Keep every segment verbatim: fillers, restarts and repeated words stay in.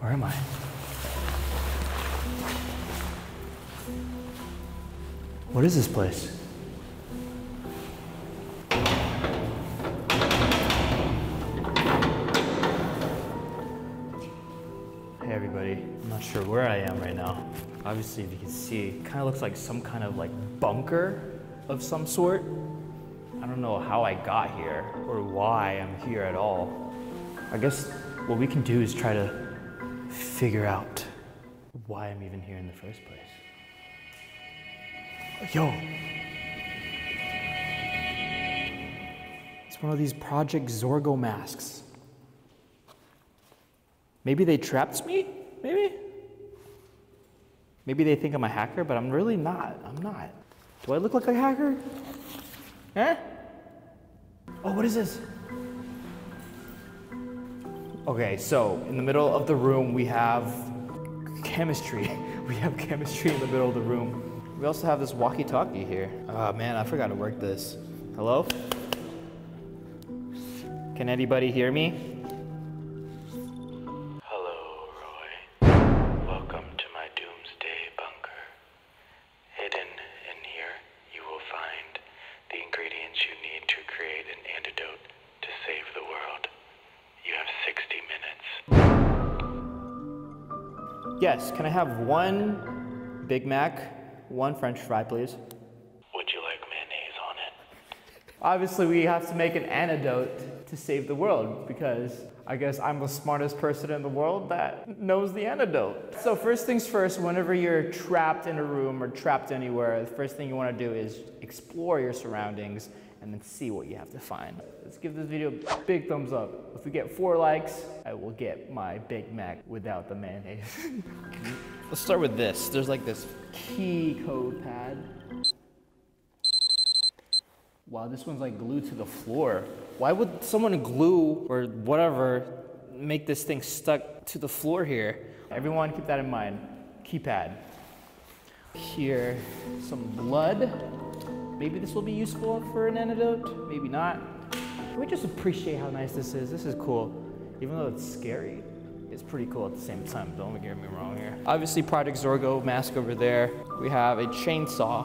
Where am I? What is this place? Hey everybody, I'm not sure where I am right now. Obviously, if you can see, it kind of looks like some kind of like bunker of some sort. I don't know how I got here or why I'm here at all. I guess what we can do is try to figure out why I'm even here in the first place. Yo. It's one of these Project Zorgo masks. Maybe they trapped me, maybe? Maybe they think I'm a hacker, but I'm really not. I'm not. Do I look like a hacker? Eh? Oh, what is this? Okay, so in the middle of the room, we have chemistry. We have chemistry in the middle of the room. We also have this walkie-talkie here. Oh man, I forgot to work this. Hello? Can anybody hear me? Yes, can I have one Big Mac, one French fry, please? Would you like mayonnaise on it? Obviously, we have to make an antidote to save the world because I guess I'm the smartest person in the world that knows the antidote. So first things first, whenever you're trapped in a room or trapped anywhere, the first thing you want to do is explore your surroundings and then see what you have to find. Let's give this video a big thumbs up. If we get four likes, I will get my Big Mac without the mayonnaise. Let's start with this. There's like this key code pad. Wow, this one's like glued to the floor. Why would someone glue or whatever make this thing stuck to the floor here? Everyone keep that in mind. Keypad. Here, some blood. Maybe this will be useful for an antidote, maybe not. Can we just appreciate how nice this is? This is cool. Even though it's scary, it's pretty cool at the same time. Don't get me wrong here. Obviously, Project Zorgo mask over there. We have a chainsaw.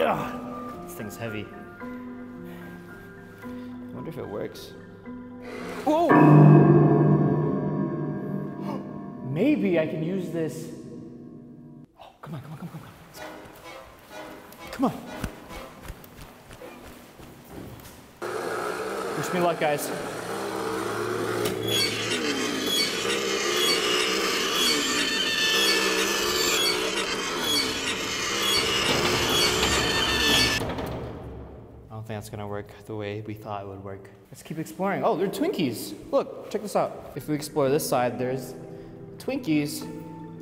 Ugh, this thing's heavy. I wonder if it works. Whoa! Maybe I can use this. Oh, come on, come on, come on, come on. Come on. Wish me luck, guys. I don't think that's gonna work the way we thought it would work. Let's keep exploring. Oh, they're Twinkies. Look, check this out. If we explore this side, there's Twinkies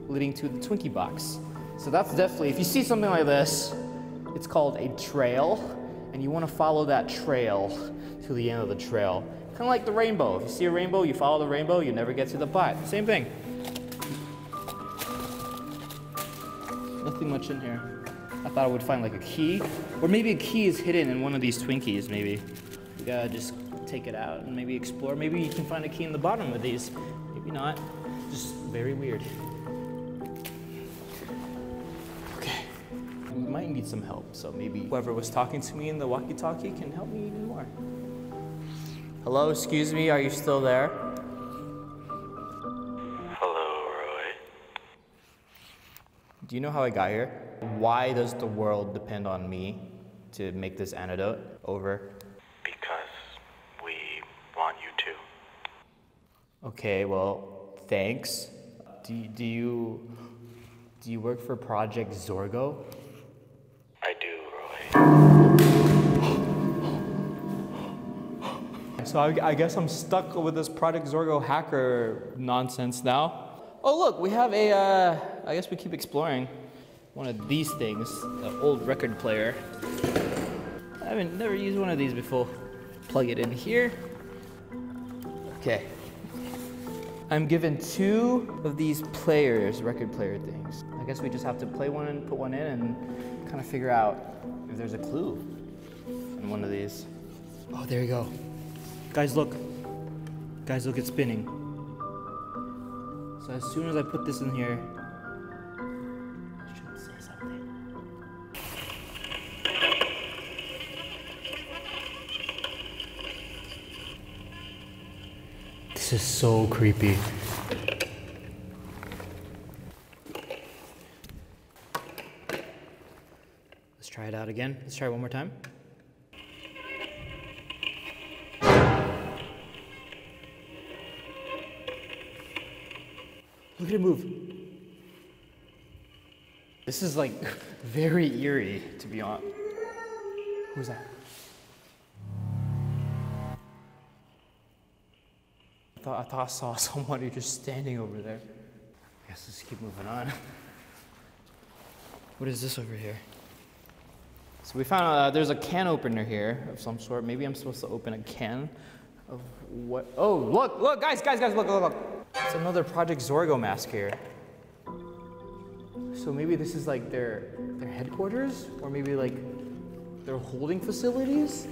leading to the Twinkie box. So that's definitely, if you see something like this, it's called a trail, and you wanna follow that trail to the end of the trail. Kind of like the rainbow. If you see a rainbow, you follow the rainbow, you never get to the pot. Same thing. Nothing much in here. I thought I would find like a key, or maybe a key is hidden in one of these Twinkies, maybe. You gotta just take it out and maybe explore. Maybe you can find a key in the bottom of these. Maybe not. Just very weird. Okay. I might need some help, so maybe whoever was talking to me in the walkie-talkie can help me even more. Hello, excuse me, are you still there? Hello, Roy. Do you know how I got here? Why does the world depend on me to make this antidote? Over. Because we want you to. Okay, well, thanks. Do, do you... Do you work for Project Zorgo? I do, Roy. So I, I guess I'm stuck with this Project Zorgo hacker nonsense now. Oh look, we have a, uh, I guess we keep exploring. One of these things, an old record player. I haven't never used one of these before. Plug it in here. Okay. I'm given two of these players, record player things. I guess we just have to play one and put one in and kind of figure out if there's a clue in one of these. Oh, there you go. Guys, look. Guys, look, it's spinning. So So as soon as I put this in here, it should say something. This is so creepy. Let's try it out again. Let's try it one more time. Look at it move. This is like very eerie, to be honest. Who's that? I thought I, thought I saw somebody just standing over there. I guess let's keep moving on. What is this over here? So we found uh, there's a can opener here of some sort. Maybe I'm supposed to open a can of what? Oh, look, look, guys, guys, guys, look, look, look. It's another Project Zorgo mask here. So maybe this is like their their headquarters, or maybe like their holding facilities.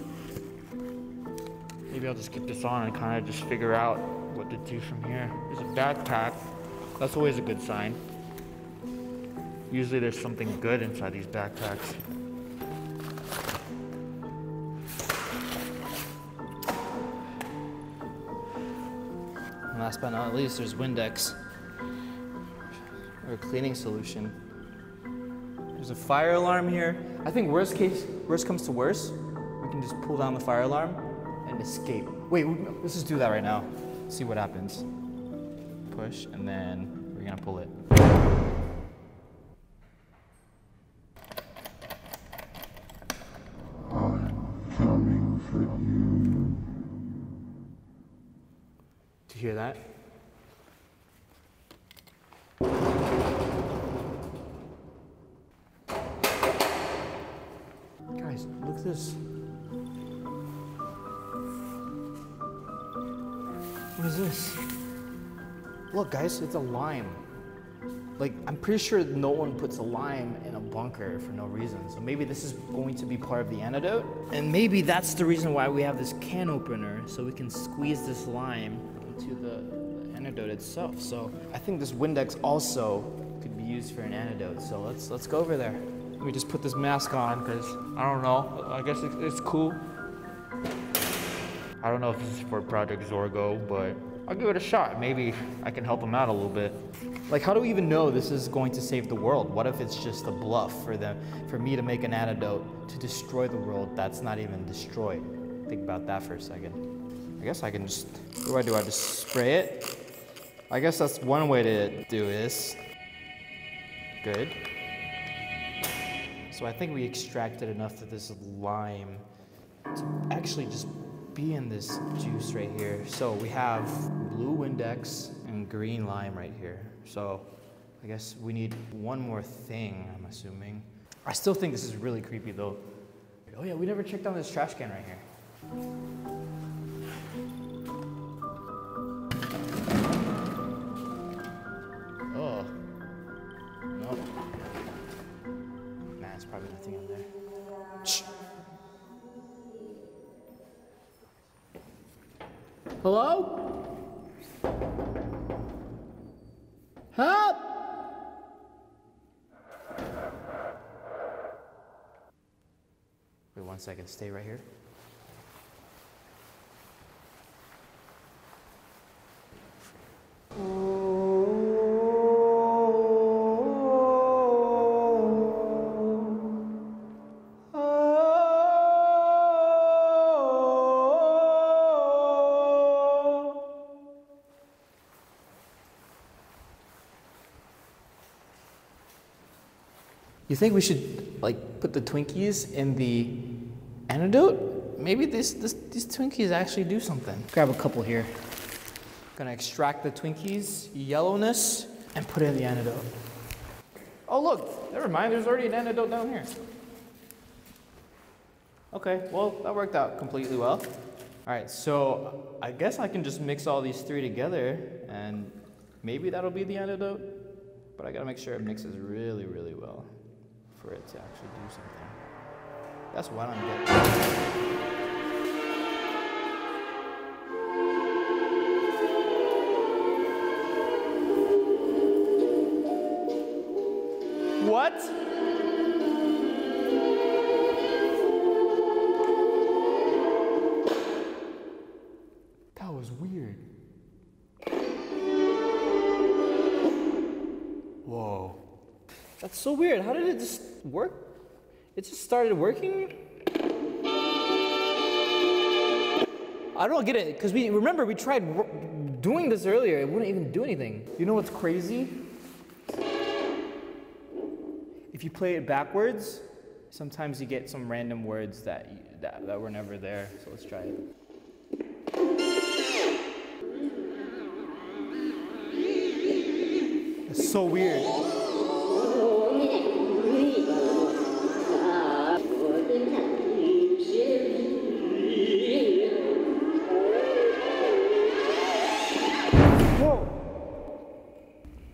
Maybe I'll just keep this on and kind of just figure out what to do from here. There's a backpack. That's always a good sign. Usually there's something good inside these backpacks. Last but not least, there's Windex, or a cleaning solution. There's a fire alarm here. I think worst case, worst comes to worst, we can just pull down the fire alarm and escape. Wait, let's just do that right now. See what happens. Push, and then we're gonna pull it. Hear that? Guys, look at this. What is this? Look, guys, it's a lime. Like, I'm pretty sure no one puts a lime in a bunker for no reason. So maybe this is going to be part of the antidote. And maybe that's the reason why we have this can opener, so we can squeeze this lime to the antidote itself. So I think this Windex also could be used for an antidote. So let's let's go over there. Let me just put this mask on because I don't know. I guess it's, it's cool. I don't know if this is for Project Zorgo, but I'll give it a shot. Maybe I can help them out a little bit. Like, how do we even know this is going to save the world? What if it's just a bluff for them, for me to make an antidote to destroy the world that's not even destroyed? Think about that for a second. I guess I can just, what do I do? I just spray it? I guess that's one way to do this. Good. So I think we extracted enough of this lime to actually just be in this juice right here. So we have blue Windex and green lime right here. So I guess we need one more thing, I'm assuming. I still think this is really creepy though. Oh yeah, we never checked on this trash can right here. Probably nothing in there. Shh. Hello? Help! Wait one second, stay right here. You think we should like put the Twinkies in the antidote? Maybe this, this, these Twinkies actually do something. Grab a couple here. Gonna extract the Twinkies' yellowness and put it in the antidote. Oh look, never mind, there's already an antidote down here. Okay, well, that worked out completely well. All right, so I guess I can just mix all these three together and maybe that'll be the antidote, but I gotta make sure it mixes really, really well for it to actually do something. That's what I'm getting. what? That was weird. Whoa. That's so weird. How did it just work? It just started working? I don't get it, because we remember we tried doing this earlier. It wouldn't even do anything. You know what's crazy? If you play it backwards, sometimes you get some random words that, you, that, that were never there. So let's try it. It's so weird.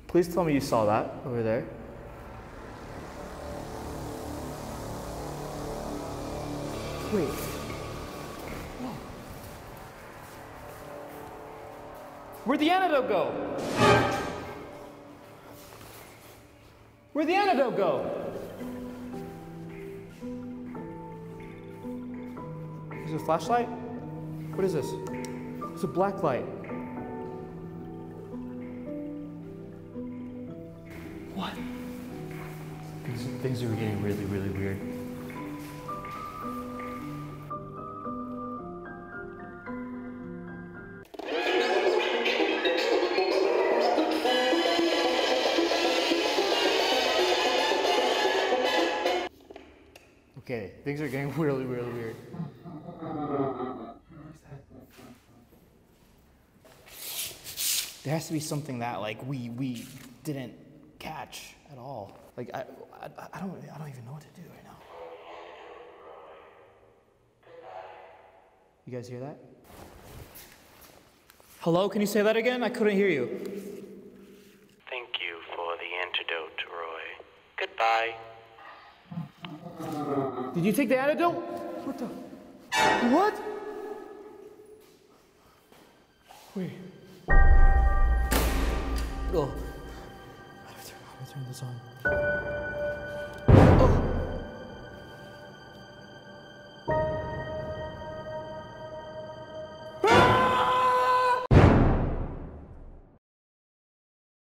Please tell me you saw that over there. Wait. Whoa. Where'd the antidote go? Where'd the antidote go? Is it a flashlight? What is this? It's a black light. What? Things, things are getting really, really weird. Okay, things are getting really, really weird. There has to be something that, like, we we didn't catch at all. Like I, I, I don't, I don't even know what to do right now. You guys hear that? Hello, can you say that again? I couldn't hear you. Thank you for the antidote, Roy. Goodbye. Did you take the antidote? What the? What? Wait. Oh. Turn this on.